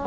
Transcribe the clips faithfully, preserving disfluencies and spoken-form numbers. They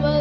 were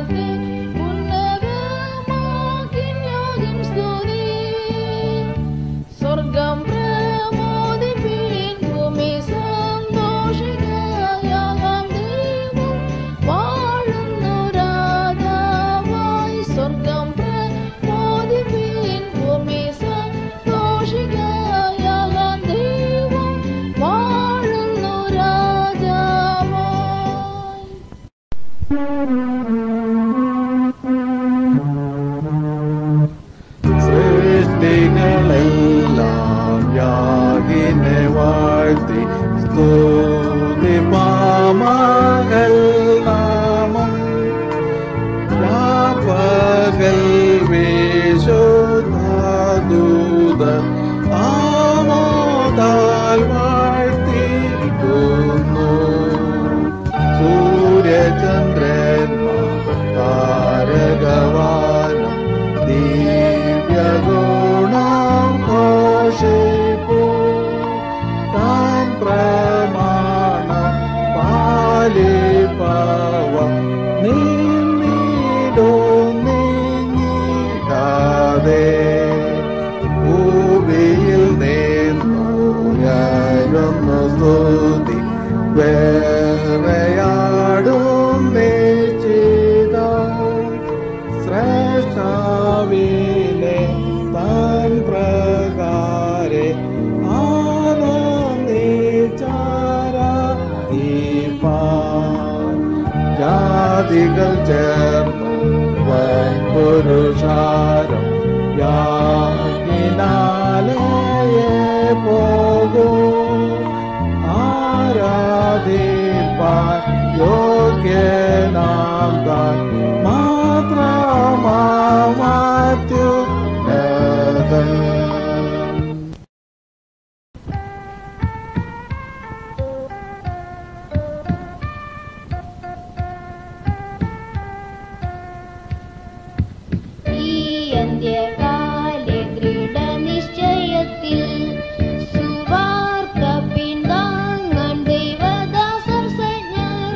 Suvarca pindang, deva dasar senyar,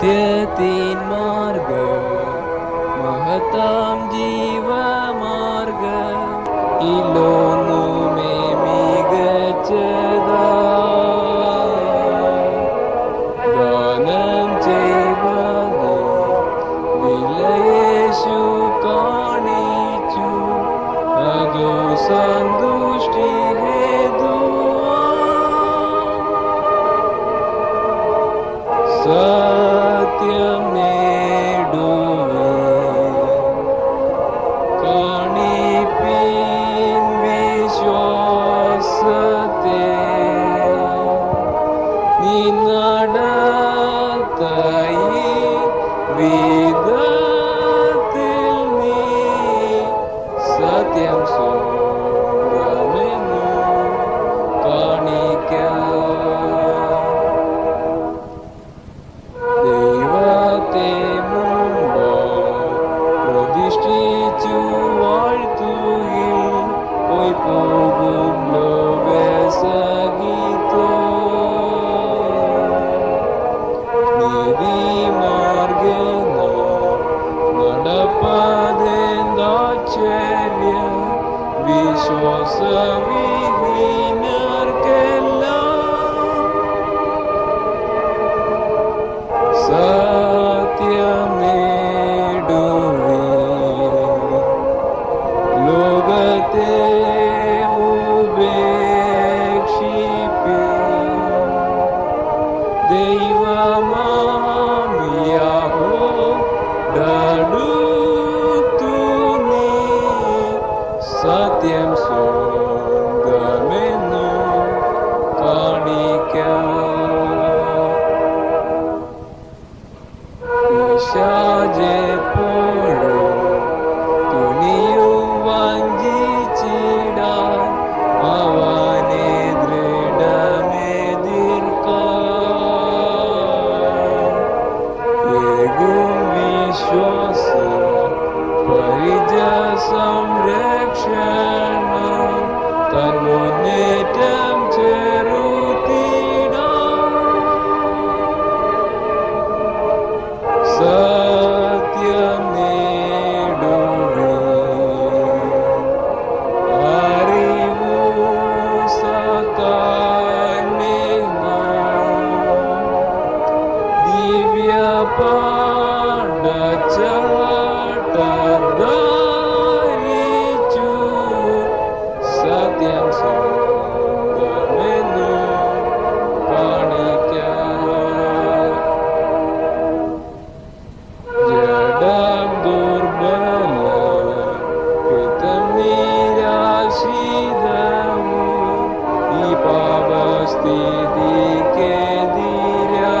Din margă, mahtam jiva margă, ilo nume migaceda, ganam jivana, vilayeshu kanichu, ago sandushti hedu. Di di ke dira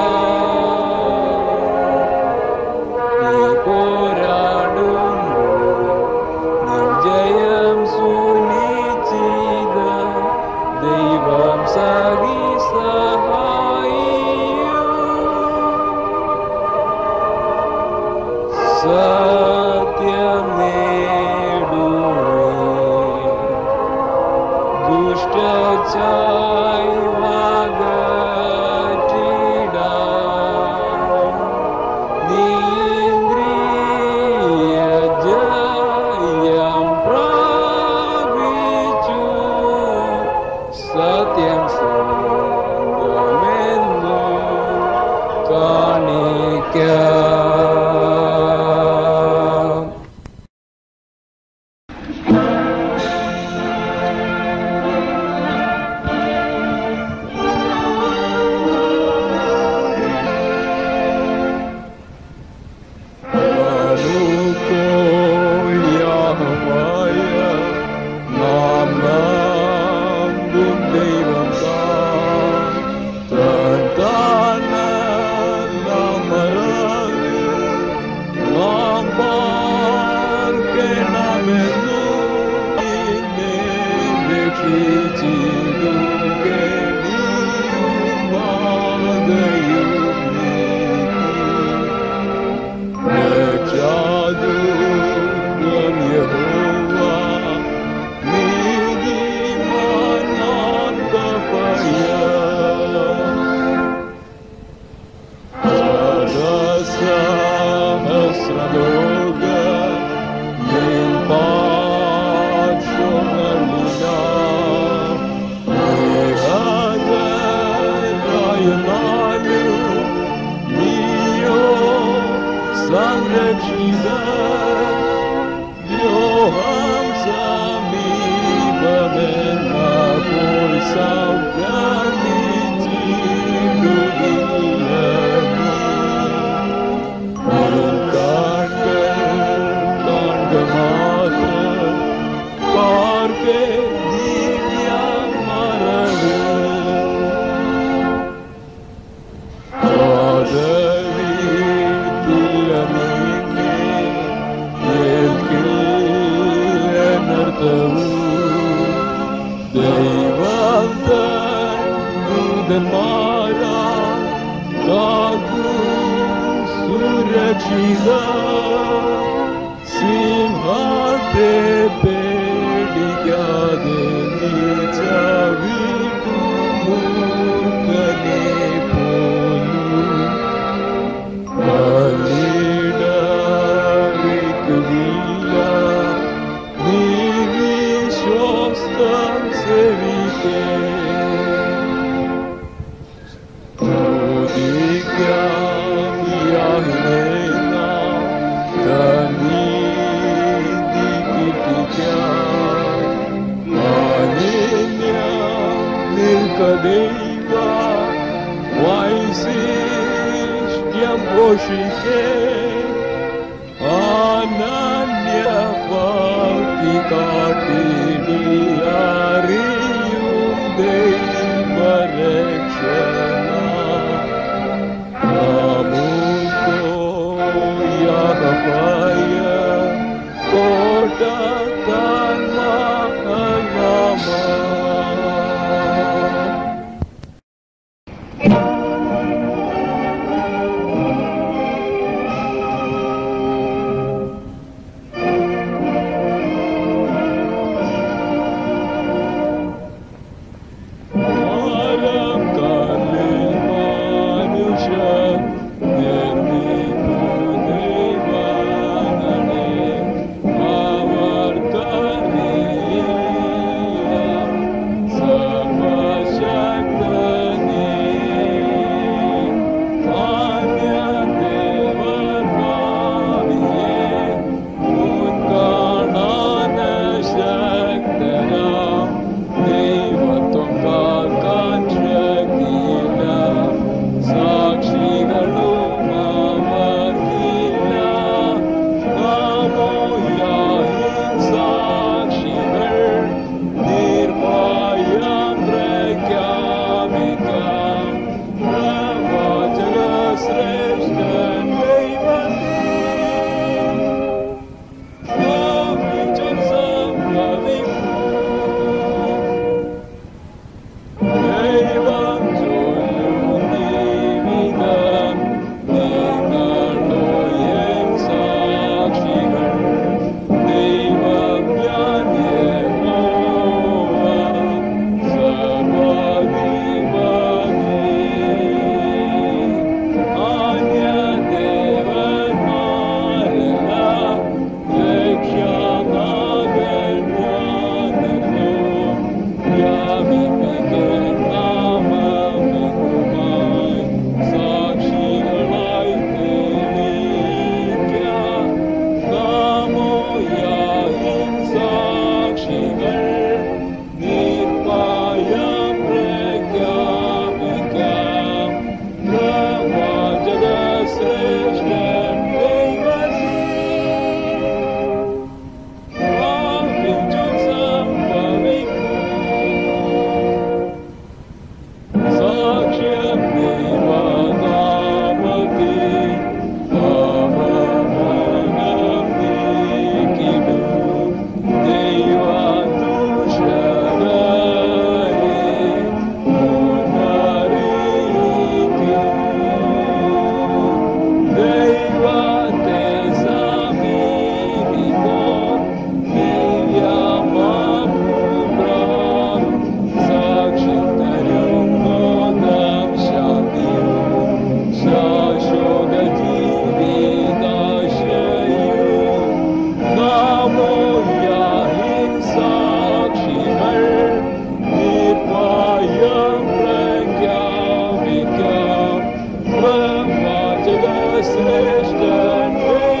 Sălește-n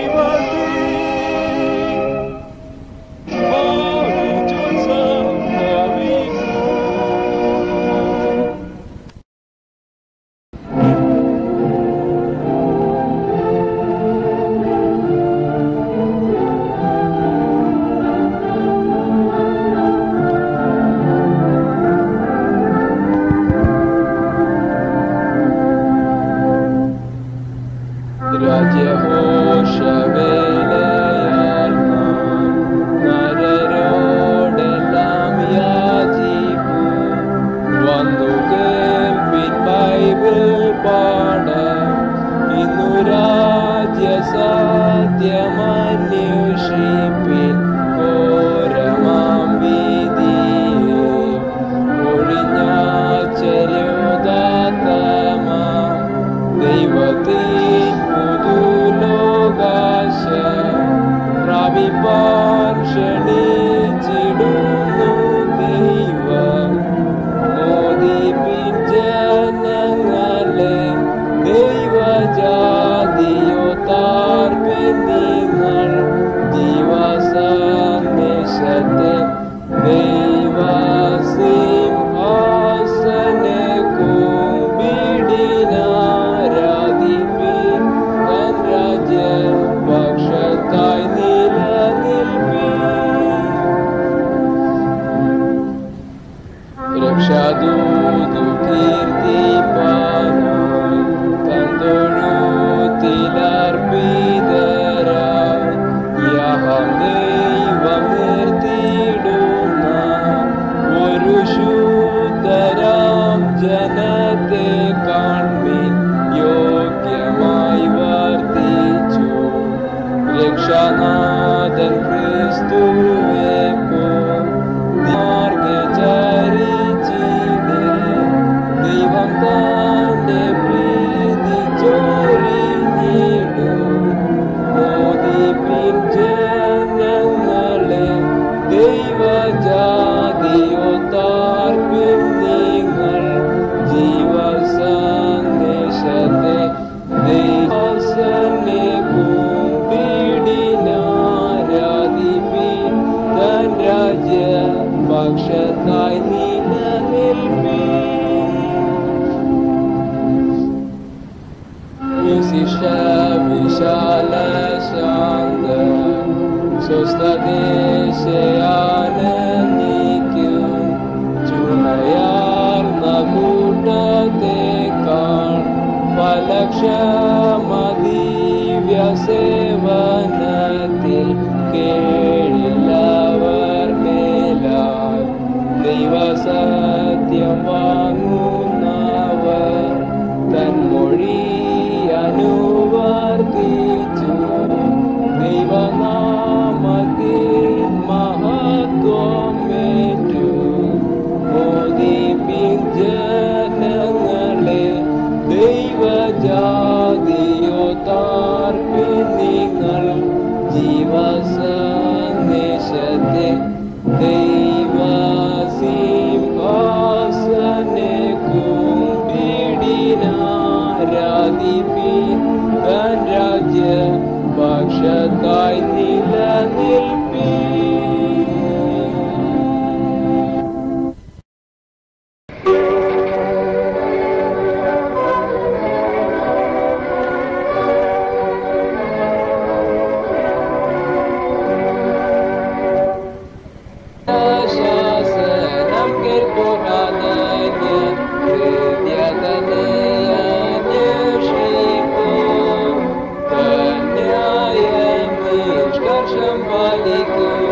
Balik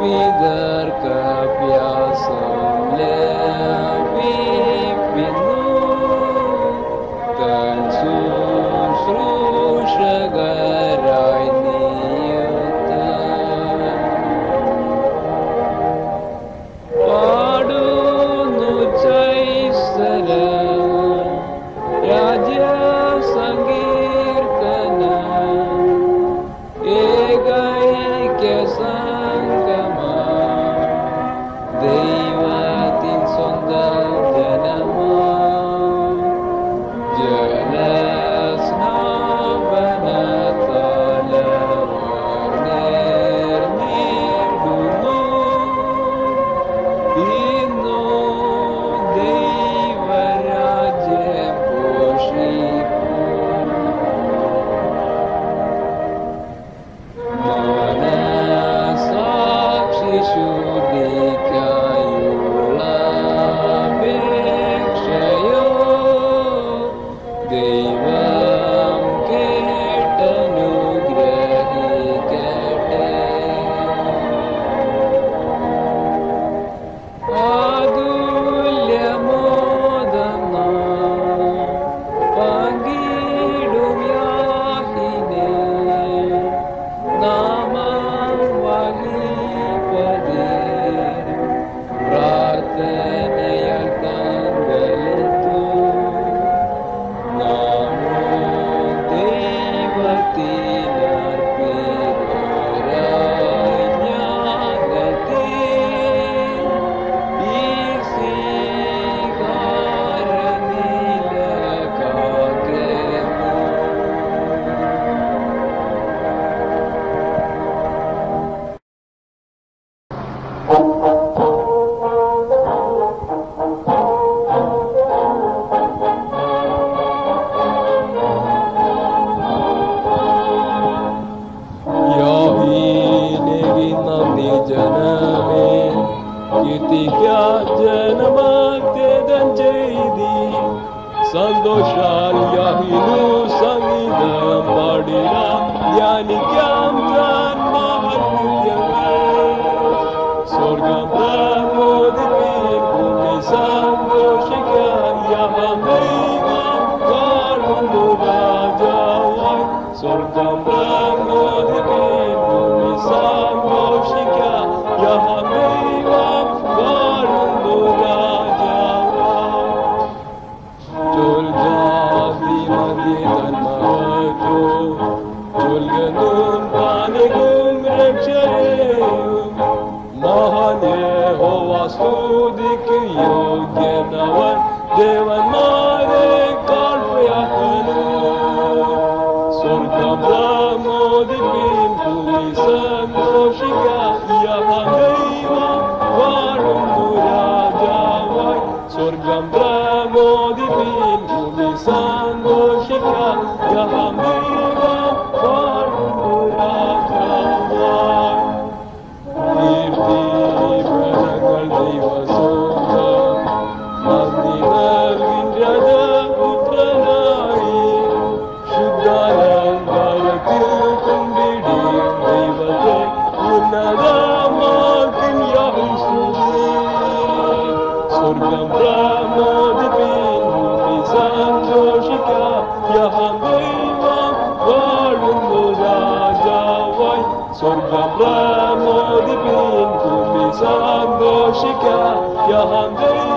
Sorgham Ramadi bin Kulisan Boshika Yahan.